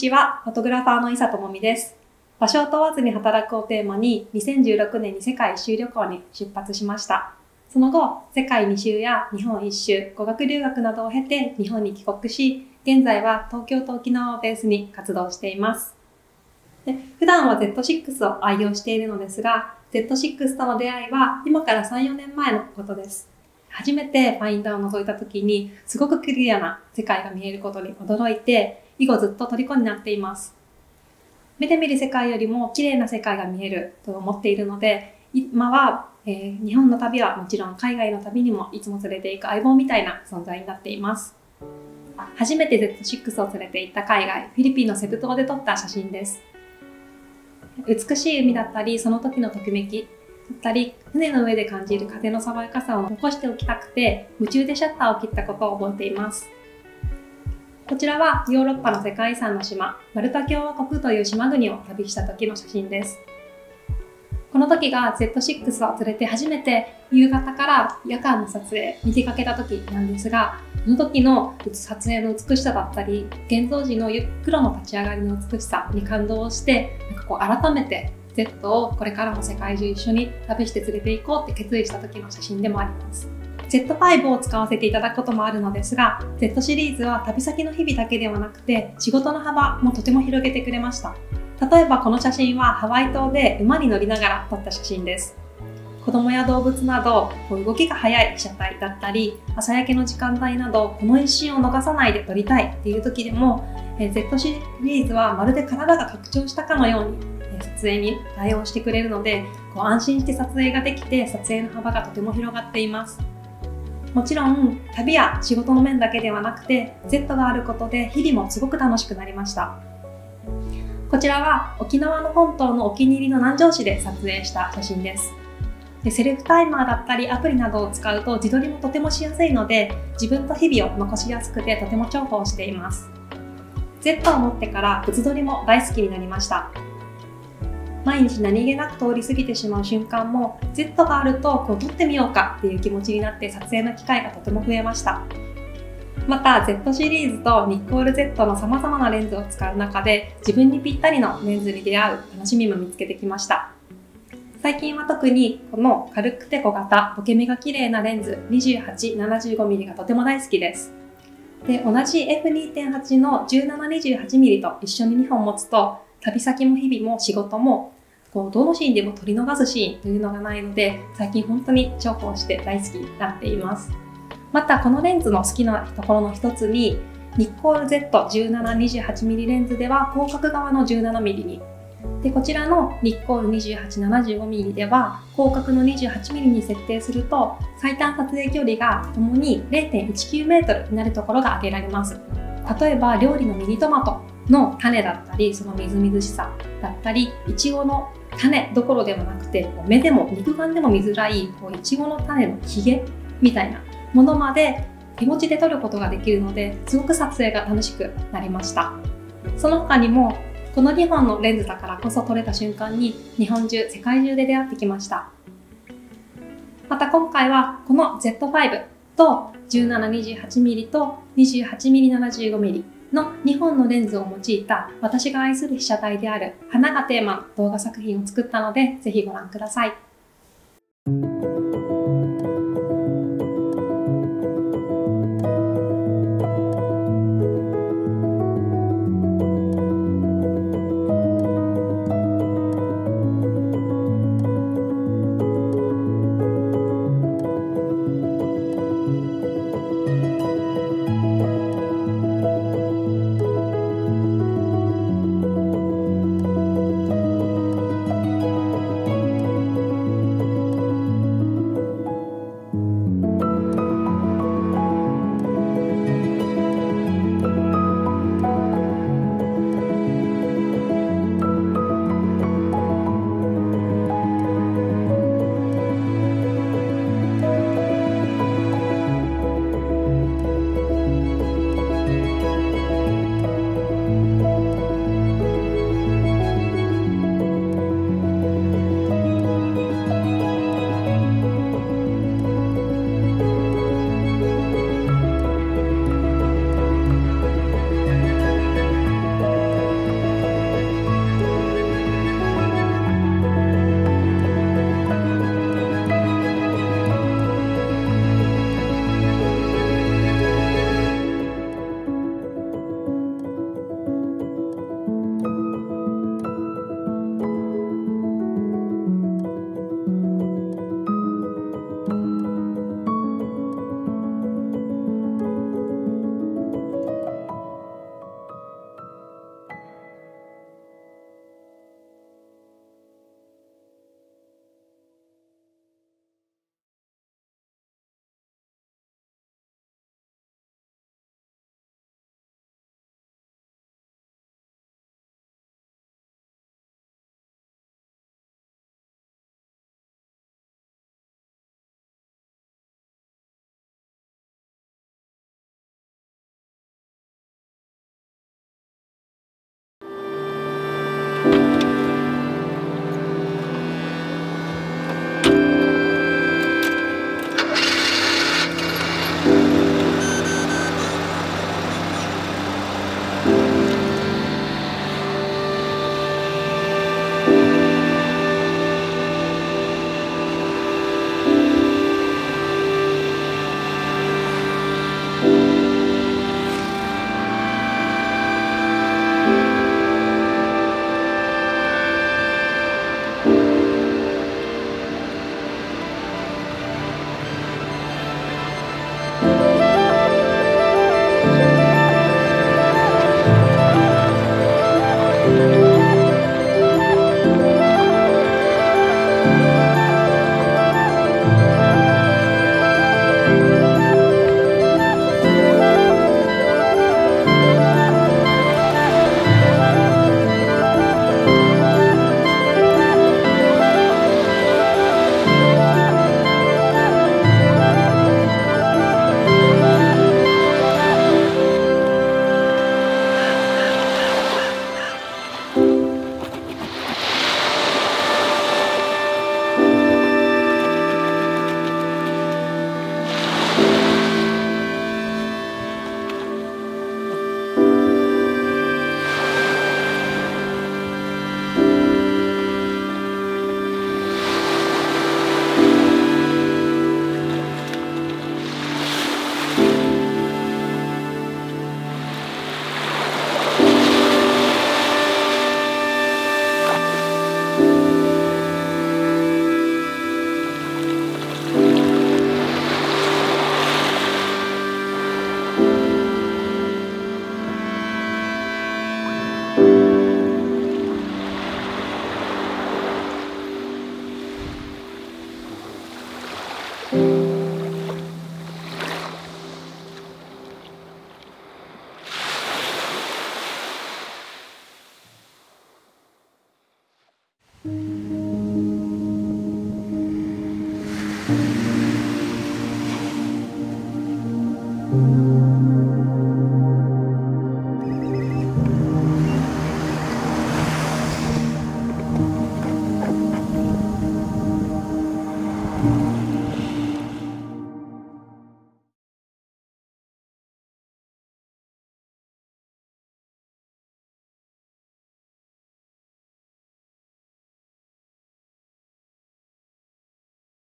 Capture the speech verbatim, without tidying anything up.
ちは、フォトグラファーの伊佐智美です。場所を問わずに働くをテーマに、にせんじゅうろくねんに世界一周旅行に出発しました。その後、世界に周や日本一周、語学留学などを経て日本に帰国し、現在は東京と沖縄をベースに活動しています。で普段は ゼットシックス を愛用しているのですが、ゼットシックス との出会いは今からさん、よねんまえのことです。初めてファインダーを覗いた時に、すごくクリアな世界が見えることに驚いて、以後ずっと虜になっています。目で見る世界よりも綺麗な世界が見えると思っているので、今は、えー、日本の旅はもちろん海外の旅にもいつも連れて行く相棒みたいな存在になっています。初めて ゼットシックス を連れて行った海外、フィリピンのセブ島で撮った写真です。美しい海だったり、その時のときめきだったり、船の上で感じる風の爽やかさを残しておきたくて、夢中でシャッターを切ったことを覚えています。こちらはヨーロッパの世界遺産の島、マルタ共和国という島国を旅した時の写真です。この時が ゼットシックス を連れて初めて夕方から夜間の撮影に出かけた時なんですが、この時の撮影の美しさだったり、現像時の黒の立ち上がりの美しさに感動して、なんかこう改めて Z をこれからも世界中一緒に旅して連れて行こうって決意した時の写真でもあります。 ゼットファイブ を使わせていただくこともあるのですが、 Z シリーズは旅先の日々だけではなくて仕事の幅もとても広げてくれました。例えばこの写真はハワイ島で馬に乗りながら撮った写真です。子供や動物など動きが速い被写体だったり、朝焼けの時間帯などこの一瞬を逃さないで撮りたいっていう時でも、 Z シリーズはまるで体が拡張したかのように撮影に対応してくれるので、こう安心して撮影ができて、撮影の幅がとても広がっています。もちろん旅や仕事の面だけではなくて、 Z があることで日々もすごく楽しくなりました。こちらは沖縄の本島のお気に入りの南城市で撮影した写真です。で、セルフタイマーだったりアプリなどを使うと自撮りもとてもしやすいので、自分と日々を残しやすくてとても重宝しています。Z を持ってから物撮りも大好きになりました。毎日何気なく通り過ぎてしまう瞬間も、 Z があるとこう撮ってみようかっていう気持ちになって撮影の機会がとても増えました。また Z シリーズとニッコール Z のさまざまなレンズを使う中で、自分にぴったりのレンズに出会う楽しみも見つけてきました。最近は特にこの軽くて小型、ボケ目が綺麗なレンズ にじゅうはち、ななじゅうごミリ がとても大好きです。で、同じ エフにてんはち の じゅうなな、にじゅうはちミリ と一緒ににほん持つと、旅先も日々も仕事もこうどのシーンでも取り逃すシーンというのがないので、最近本当に重宝して大好きになっています。またこのレンズの好きなところの一つに、ニッコール ゼットじゅうなな、にじゅうはちミリ レンズでは広角側の じゅうななミリ に、でこちらのニッコール にじゅうはち、ななじゅうごミリ では広角の にじゅうはちミリ に設定すると、最短撮影距離がともに れいてんいちきゅうメートル になるところが挙げられます。例えば料理のミニトマトの種だったり、そのみずみずしさだったり、いちごの種どころではなくて、目でも肉眼でも見づらいこういちごの種のひげみたいなものまで手持ちで撮ることができるので、すごく撮影が楽しくなりました。その他にもこのにほんのレンズだからこそ撮れた瞬間に、日本中世界中で出会ってきました。また今回はこの ゼットファイブ と じゅうなな、にじゅうはちミリ と にじゅうはち、ななじゅうごミリ のにほんのレンズを用いた、私が愛する被写体である花がテーマの動画作品を作ったので、ぜひご覧ください。Thank you.